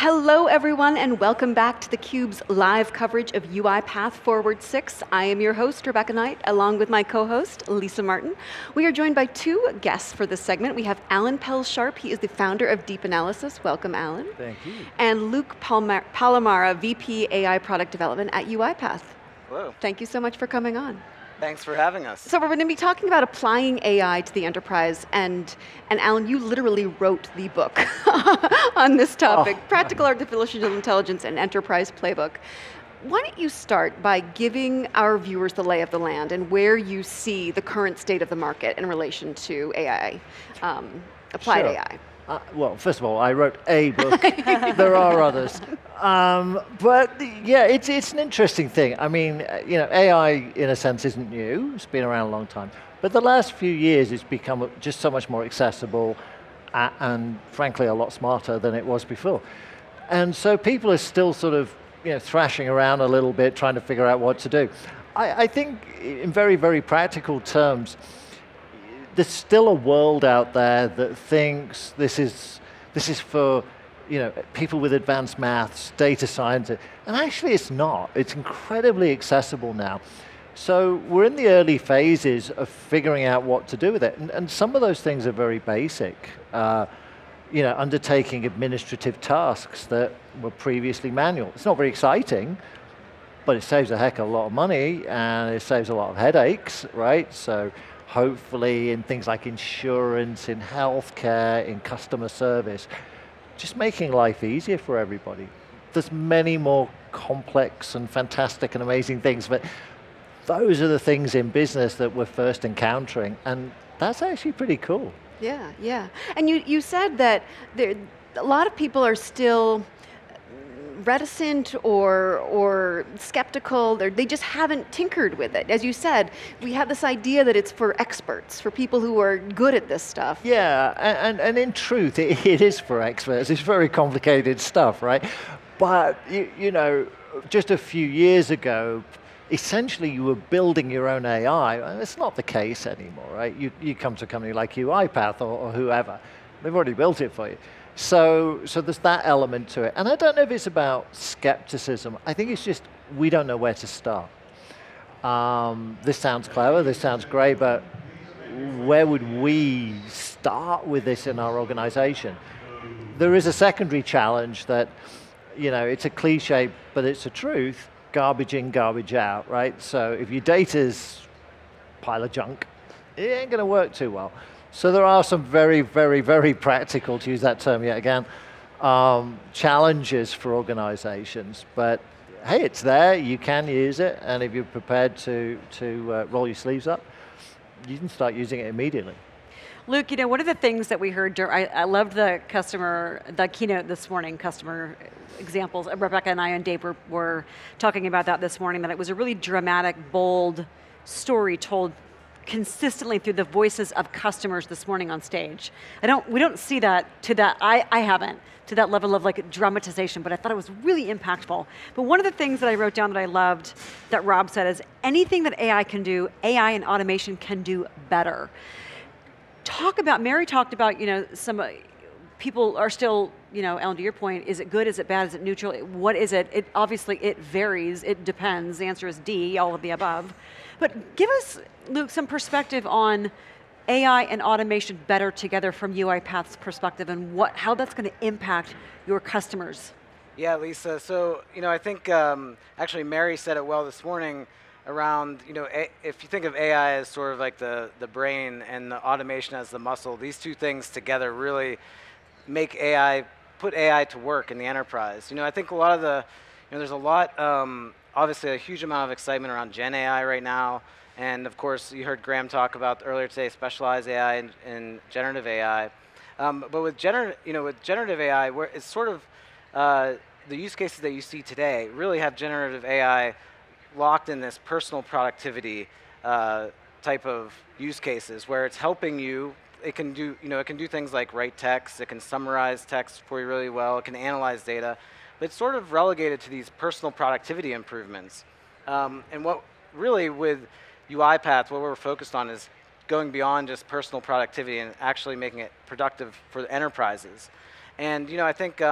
Hello everyone, and welcome back to theCUBE's live coverage of UiPath Forward 6. I am your host, Rebecca Knight, along with my co-host, Lisa Martin. We are joined by two guests for this segment. We have Alan Pelz-Sharpe, he is the founder of Deep Analysis. Welcome, Alan. Thank you. And Luke Palamara, VP AI Product Development at UiPath. Hello. Thank you so much for coming on. Thanks for having us. So we're going to be talking about applying AI to the enterprise, and Alan, you literally wrote the book on this topic, Practical Artificial Intelligence and Enterprise Playbook. Why don't you start by giving our viewers the lay of the land and where you see the current state of the market in relation to AI, applied AI? Well, first of all, I wrote a book. There are others. But yeah, it's an interesting thing. I mean, you know, AI in a sense isn't new. It's been around a long time. But the last few years it's become just so much more accessible and frankly a lot smarter than it was before. And so people are still sort of, you know, thrashing around a little bit trying to figure out what to do. I think in very, very practical terms, there's still a world out there that thinks this is for, you know, people with advanced maths, data scientists, and actually it's not. It's incredibly accessible now. So we're in the early phases of figuring out what to do with it, and some of those things are very basic. You know, undertaking administrative tasks that were previously manual. It's not very exciting, but it saves a heck of a lot of money and it saves a lot of headaches, right? So, hopefully in things like insurance, in healthcare, in customer service, just making life easier for everybody. There's many more complex and fantastic and amazing things, but those are the things in business that we're first encountering, and that's actually pretty cool. Yeah, yeah. And you said that a lot of people are still reticent or skeptical. They just haven't tinkered with it. As you said, we have this idea that it's for experts, for people who are good at this stuff. Yeah, and in truth, it is for experts. It's very complicated stuff, right? But, you know, just a few years ago, essentially you were building your own AI, and it's not the case anymore, right? You come to a company like UiPath or whoever, they've already built it for you. So there's that element to it. And I don't know if it's about skepticism. I think it's just, we don't know where to start. This sounds clever, this sounds great, but where would we start with this in our organization? There is a secondary challenge that, you know, it's a cliche, but it's a truth, garbage in, garbage out, right? So if your data's a pile of junk, it ain't going to work too well. So there are some very, very, very practical, to use that term yet again, challenges for organizations. But hey, it's there, you can use it, and if you're prepared to roll your sleeves up, you can start using it immediately. Luke, you know, one of the things that we heard, I loved the keynote this morning, customer examples. Rebecca and I and Dave were talking about that this morning, that it was a really dramatic, bold story told consistently through the voices of customers this morning on stage. We don't see that to that level of like dramatization, but I thought it was really impactful. But one of the things that I wrote down that I loved that Rob said is, anything that AI can do, AI and automation can do better. Mary talked about, you know, some people are still, you know, Alan, to your point, is it good, is it bad, is it neutral, what is it? Obviously it varies, it depends, the answer is D, all of the above. But give us, Luke, some perspective on AI and automation better together from UiPath's perspective and how that's going to impact your customers. Yeah, Lisa, so, you know, I think, actually Mary said it well this morning around, you know, if you think of AI as sort of like the brain and the automation as the muscle, these two things together really put AI to work in the enterprise. You know, I think a lot of you know, there's a lot, obviously a huge amount of excitement around Gen AI right now, and of course, you heard Graham talk about earlier today, specialized AI and generative AI. But with generative AI, where it's sort of, the use cases that you see today really have generative AI locked in this personal productivity type of use cases, where it's helping you. It can do things like write text, it can summarize text for you really well, it can analyze data, but it's sort of relegated to these personal productivity improvements. And what really with UiPath, what we're focused on is going beyond just personal productivity and actually making it productive for the enterprises. And, you know, I think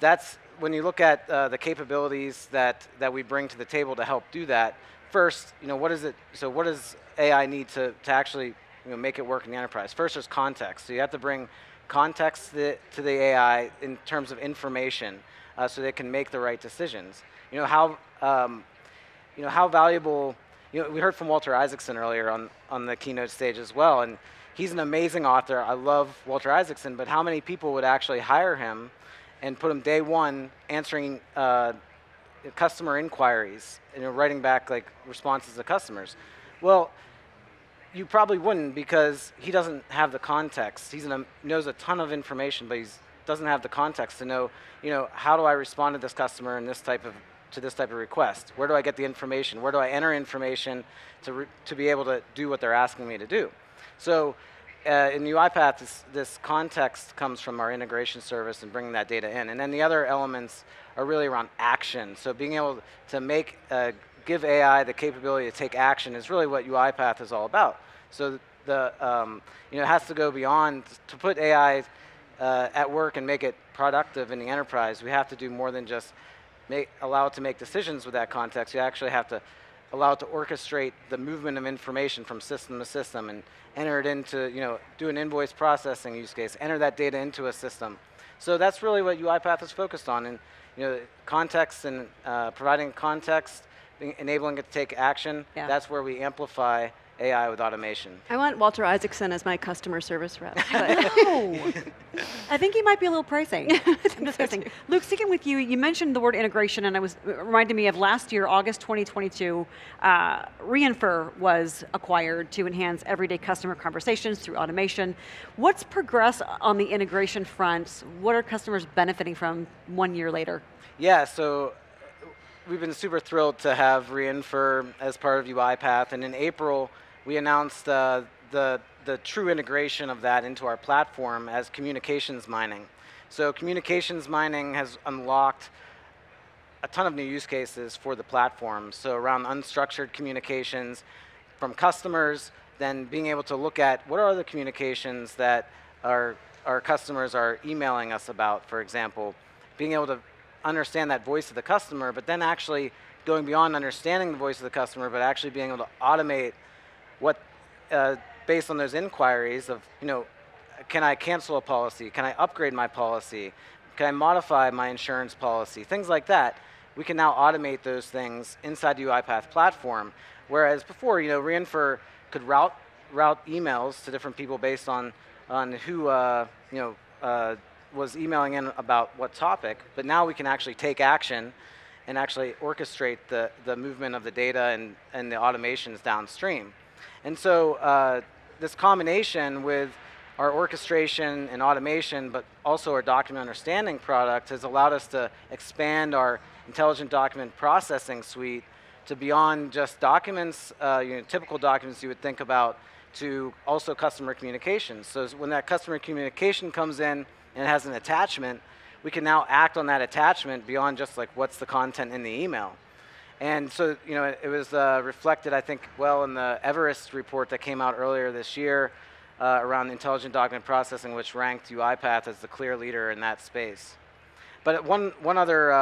that's when you look at the capabilities that we bring to the table to help do that. First, what is it? So what does AI need to actually make it work in the enterprise? First, there's context. So you have to bring context to the AI in terms of information, so they can make the right decisions. How valuable. We heard from Walter Isaacson earlier on the keynote stage as well, and he's an amazing author. I love Walter Isaacson, but how many people would actually hire him and put him day one answering customer inquiries, writing back responses to customers? Well, you probably wouldn't, because he doesn't have the context. He knows a ton of information, but he doesn't have the context to know, how do I respond to this customer in this type of request? Where do I get the information? Where do I enter information to be able to do what they're asking me to do? So in UiPath, this context comes from our integration service and bringing that data in. And then the other elements are really around action. So being able to give AI the capability to take action is really what UiPath is all about. So it has to go beyond, to put AI at work and make it productive in the enterprise, we have to do more than just allow it to make decisions with that context. You actually have to allow it to orchestrate the movement of information from system to system and enter it into, do an invoice processing use case, enter that data into a system. So that's really what UiPath is focused on, and context and providing context, enabling it to take action. Yeah. That's where we amplify AI with automation. I want Walter Isaacson as my customer service rep. But no. I think he might be a little pricey. I'm just guessing. Luke, sticking with you, you mentioned the word integration, and it reminded me of last year, August 2022, Re:infer was acquired to enhance everyday customer conversations through automation. What's progress on the integration front? What are customers benefiting from 1 year later? Yeah, so we've been super thrilled to have Re:infer as part of UiPath, and in April, we announced the true integration of that into our platform as Communications Mining. So Communications Mining has unlocked a ton of new use cases for the platform. So around unstructured communications from customers, then being able to look at what are the communications that our customers are emailing us about, for example, being able to understand that voice of the customer, but then actually going beyond understanding the voice of the customer, but actually being able to automate what, based on those inquiries of, can I cancel a policy? Can I upgrade my policy? Can I modify my insurance policy? Things like that. We can now automate those things inside the UiPath platform. Whereas before, Re:infer could route emails to different people based on who, was emailing in about what topic, but now we can actually take action and actually orchestrate the movement of the data and the automations downstream. And so this combination with our orchestration and automation, but also our document understanding product, has allowed us to expand our intelligent document processing suite to beyond just documents, typical documents you would think about, to also customer communications. So when that customer communication comes in and it has an attachment, we can now act on that attachment beyond just what's the content in the email. And so, it was reflected, I think, well in the Everest report that came out earlier this year around intelligent document processing, which ranked UiPath as the clear leader in that space. But one other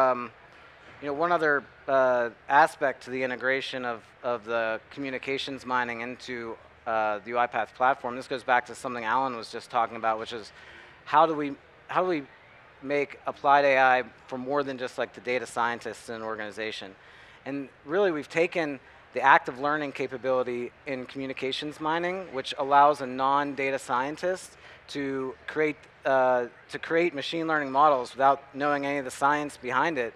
aspect to the integration of the Communications Mining into the UiPath platform, this goes back to something Alan was just talking about, which is how do we make applied AI for more than just the data scientists in an organization? And really, we've taken the active learning capability in Communications Mining, which allows a non-data scientist to create machine learning models without knowing any of the science behind it,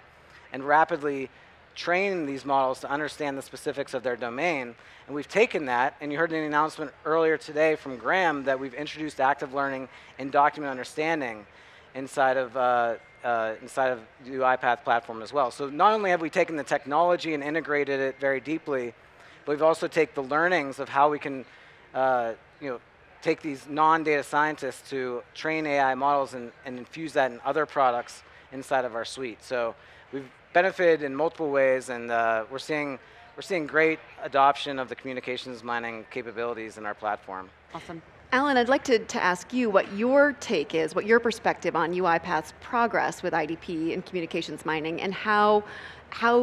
and rapidly train these models to understand the specifics of their domain. And we've taken that, and you heard an announcement earlier today from Graham that we've introduced active learning and document understanding inside of the UiPath platform as well. So not only have we taken the technology and integrated it very deeply, but we've also taken the learnings of how we can take these non-data scientists to train AI models and infuse that in other products inside of our suite. So we've benefited in multiple ways, and we're seeing great adoption of the Communications Mining capabilities in our platform. Awesome. Alan, I'd like to ask you what your take is, what your perspective on UiPath's progress with IDP and communications mining, and how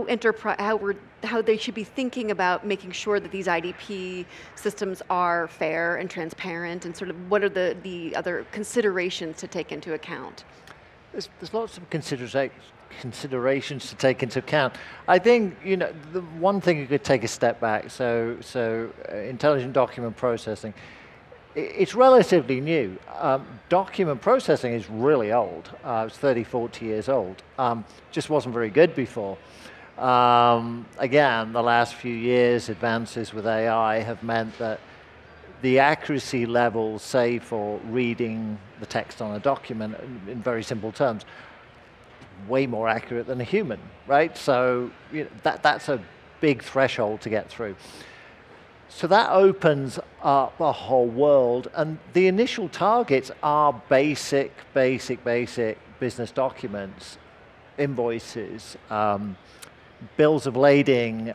they should be thinking about making sure that these IDP systems are fair and transparent, and sort of what are the other considerations to take into account? There's lots of considerations to take into account. I think, you know, the one thing you could take a step back, so intelligent document processing, it's relatively new. Document processing is really old. It's 30, 40 years old. Just wasn't very good before. Again, the last few years, advances with AI have meant that the accuracy levels, say, for reading the text on a document in very simple terms, way more accurate than a human, right? So you know, that's a big threshold to get through. So that opens up a whole world, and the initial targets are basic business documents, invoices, bills of lading,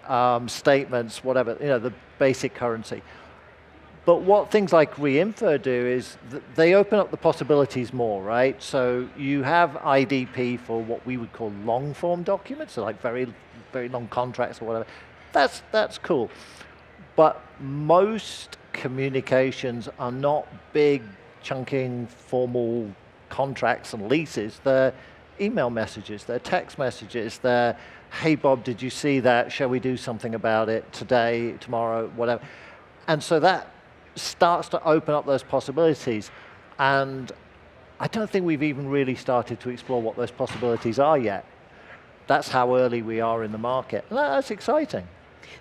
statements, whatever, you know, the basic currency. But what things like Re:infer do is they open up the possibilities more, right? So you have IDP for what we would call long-form documents, so like very long contracts or whatever. That's cool. But most communications are not big, chunking, formal contracts and leases. They're email messages, they're text messages, they're, hey, Bob, did you see that? Shall we do something about it today, tomorrow, whatever? And so that starts to open up those possibilities. And I don't think we've even really started to explore what those possibilities are yet. That's how early we are in the market. And that's exciting.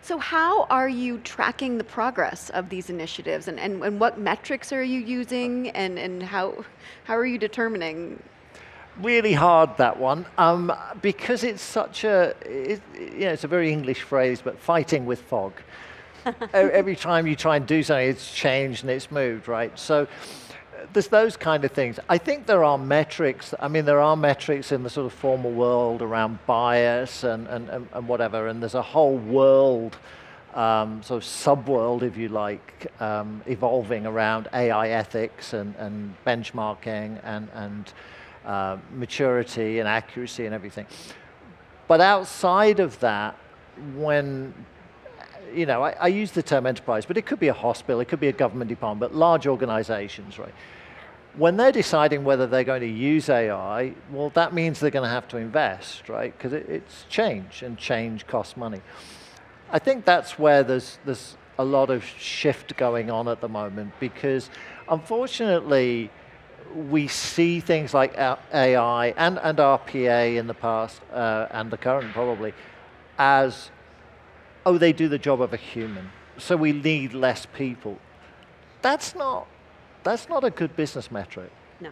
So how are you tracking the progress of these initiatives, and what metrics are you using, and how are you determining? Really hard, that one, because it's such a, you know, it's a very English phrase, but fighting with fog. Every time you try and do something, it's changed and it's moved, right? So there's those kind of things. I think there are metrics. I mean, there are metrics in the sort of formal world around bias and whatever, and there's a whole world, sort of sub-world, if you like, evolving around AI ethics and benchmarking and maturity and accuracy and everything. But outside of that, when you know, I use the term enterprise, but it could be a hospital, it could be a government department, but large organizations, right? When they're deciding whether they're going to use AI, well, that means they're going to have to invest, right? Because it's change, and change costs money. I think that's where there's a lot of shift going on at the moment, because unfortunately, we see things like AI and RPA in the past, and the current probably, as oh, they do the job of a human, so we need less people. That's not a good business metric. No.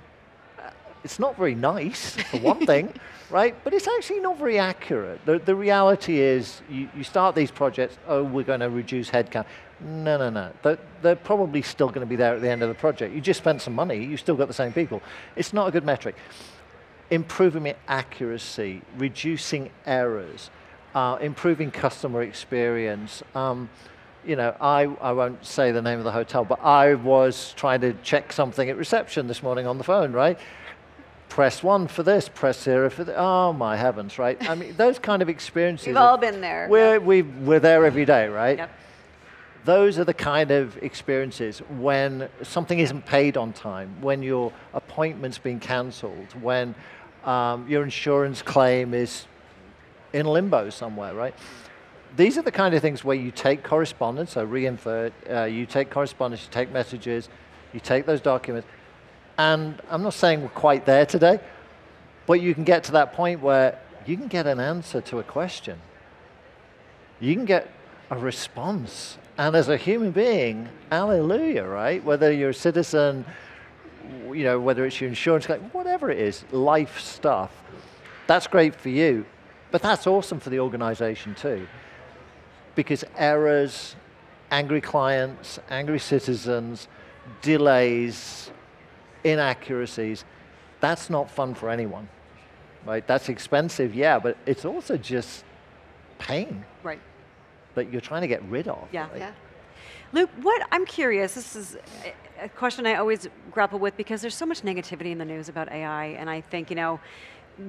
It's not very nice, for one thing, right? But it's actually not very accurate. The reality is, you start these projects, oh, we're going to reduce headcount. No. They're probably still going to be there at the end of the project. You just spent some money, you still got the same people. It's not a good metric. Improving accuracy, reducing errors, improving customer experience. You know, I won't say the name of the hotel, but I was trying to check something at reception this morning on the phone, right? Press 1 for this, press 0 for the, oh my heavens, right? I mean, those kind of experiences. We've all been there. We're there every day, right? Yep. Those are the kind of experiences when something isn't paid on time, when your appointment's been cancelled, when your insurance claim is in limbo somewhere, right? These are the kind of things where you take correspondence, so Re:infer, you take correspondence, you take messages, you take those documents, and I'm not saying we're quite there today, but you can get to that point where you can get an answer to a question. You can get a response, and as a human being, hallelujah, right? Whether you're a citizen, you know, whether it's your insurance, whatever it is, life stuff, that's great for you. But that's awesome for the organization too, because errors, angry clients, angry citizens, delays, inaccuracies, that's not fun for anyone, right? That's expensive, yeah, but it's also just pain, right, that you're trying to get rid of. Yeah, right? Yeah. Luke, what I'm curious, this is a question I always grapple with because there's so much negativity in the news about AI, and I think, you know,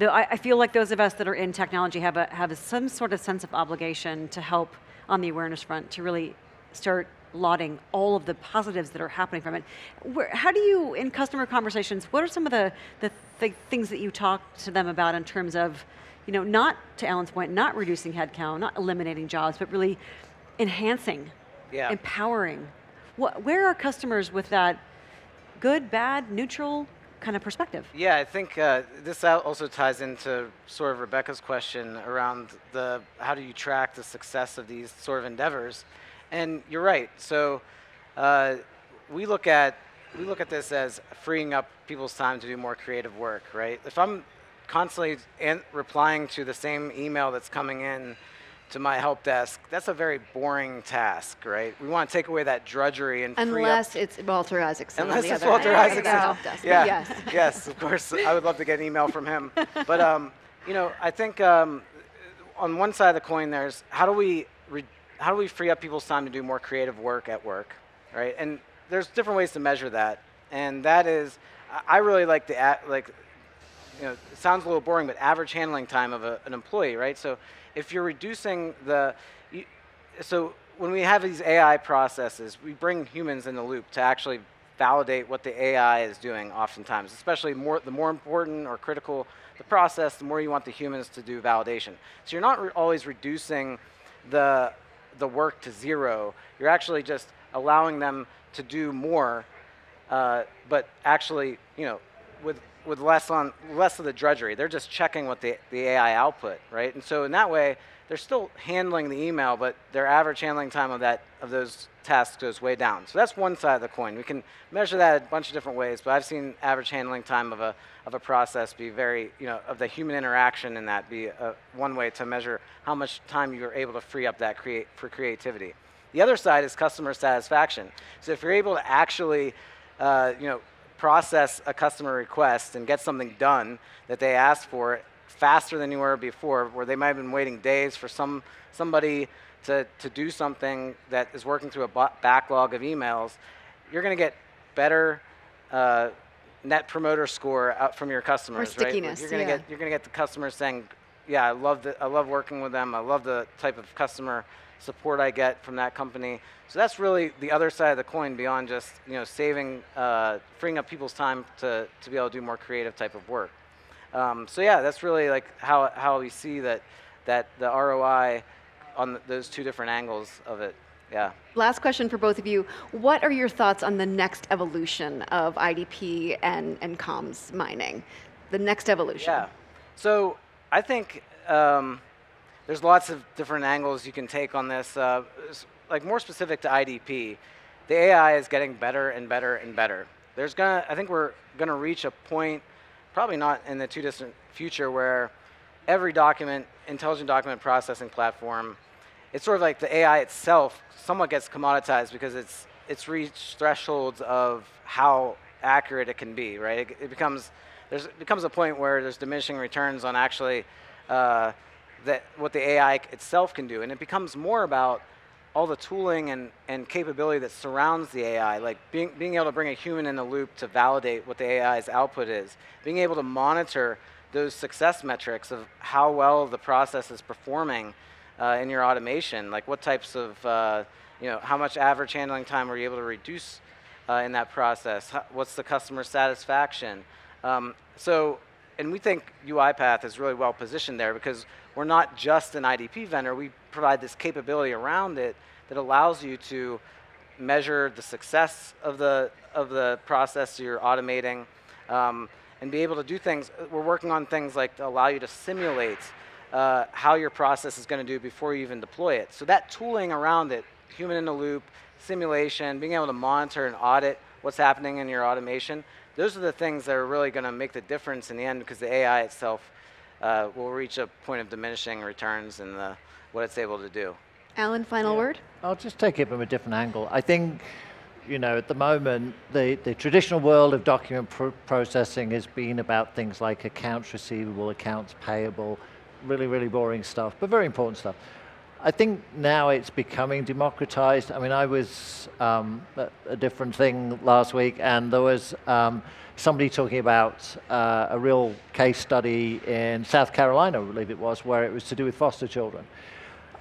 I feel like those of us that are in technology have some sort of sense of obligation to help on the awareness front, to really start lauding all of the positives that are happening from it. How do you, in customer conversations, what are some of the things that you talk to them about in terms of, you know, not, to Alan's point, not reducing headcount, not eliminating jobs, but really enhancing, empowering. Where are customers with that good, bad, neutral kind of perspective? Yeah, I think this also ties into sort of Rebecca's question around the, how do you track the success of these sort of endeavors? And you're right, so we look at this as freeing up people's time to do more creative work, right? If I'm constantly replying to the same email that's coming in to my help desk, that's a very boring task, right? We want to take away that drudgery and unless free up. It's Walter Isaacson. Unless it's Walter Isaacson. Help desk, yeah. Yes. Yes, of course. I would love to get an email from him. But you know, I think on one side of the coin, there's how do we free up people's time to do more creative work at work, right? And there's different ways to measure that, and that is, I really like the you know, it sounds a little boring, but average handling time of an employee, right? So if you're reducing the, so when we have these AI processes, we bring humans in the loop to actually validate what the AI is doing oftentimes, especially the more important or critical the process, the more you want the humans to do validation. So you're not always reducing the work to zero. You're actually just allowing them to do more, but actually, you know, with less of the drudgery. They're just checking what the AI output, right? And so in that way, they're still handling the email, but their average handling time of those tasks goes way down. So that's one side of the coin. We can measure that a bunch of different ways, but I've seen average handling time of a process be very, you know, of the human interaction in that be one way to measure how much time you're able to free up that for creativity. The other side is customer satisfaction. So if you're able to actually, you know, process a customer request and get something done that they asked for faster than you were before, where they might have been waiting days for somebody to do something that is working through a backlog of emails, you're going to get better net promoter score out from your customers. Or stickiness, right? You're going to get the customers saying, yeah, I love working with them. I love the type of customer support I get from that company. So that's really the other side of the coin beyond just, you know, saving, freeing up people's time to be able to do more creative type of work. So yeah, that's really like how we see that the ROI on those two different angles of it, yeah. Last question for both of you. What are your thoughts on the next evolution of IDP and comms mining? The next evolution. Yeah, so I think, there's lots of different angles you can take on this. Like more specific to IDP, the AI is getting better and better and better. I think we're gonna reach a point, probably not in the too distant future, where every document, intelligent document processing platform, it's sort of like the AI itself somewhat gets commoditized because it's reached thresholds of how accurate it can be, right? It becomes a point where there's diminishing returns on actually what the AI itself can do, and it becomes more about all the tooling and capability that surrounds the AI, like being able to bring a human in the loop to validate what the AI's output is, being able to monitor those success metrics of how well the process is performing in your automation, like what types of, you know, how much average handling time were you able to reduce in that process, what's the customer satisfaction. And we think UiPath is really well positioned there because we're not just an IDP vendor, we provide this capability around it that allows you to measure the success of the process you're automating and be able to do things. We're working on things like to allow you to simulate how your process is going to do before you even deploy it. So that tooling around it, human in the loop, simulation, being able to monitor and audit what's happening in your automation, those are the things that are really going to make the difference in the end because the AI itself will reach a point of diminishing returns in what it's able to do. Alan, final word? I'll just take it from a different angle. I think, you know, at the moment, the traditional world of document processing has been about things like accounts receivable, accounts payable, really, really boring stuff, but very important stuff. I think now it's becoming democratized. I mean, I was at a different thing last week, and there was somebody talking about a real case study in South Carolina, I believe it was, where it was to do with foster children.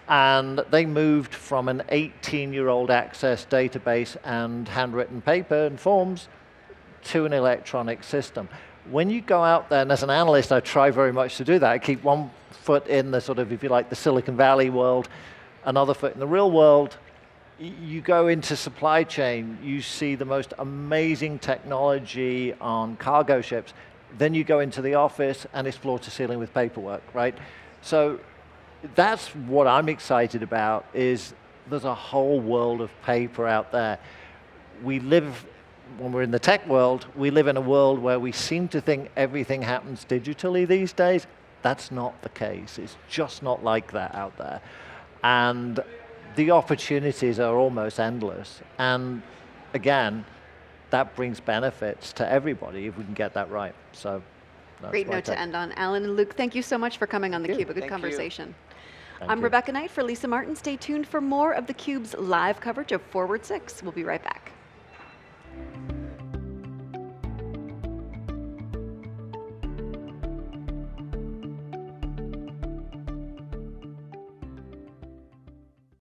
And they moved from an 18-year-old access database and handwritten paper and forms to an electronic system. When you go out there, and as an analyst, I try very much to do that. I keep one foot in the sort of, if you like, the Silicon Valley world, another foot in the real world. You go into supply chain, you see the most amazing technology on cargo ships. Then you go into the office, and it's floor to ceiling with paperwork, right? So that's what I'm excited about, is there's a whole world of paper out there. We live, when we're in the tech world, we live in a world where we seem to think everything happens digitally these days. That's not the case. It's just not like that out there. And the opportunities are almost endless. And again, that brings benefits to everybody if we can get that right. So great note to end on. Alan and Luke, thank you so much for coming on theCUBE. A good conversation. I'm Rebecca Knight for Lisa Martin. Stay tuned for more of theCUBE's live coverage of Forward 6. We'll be right back.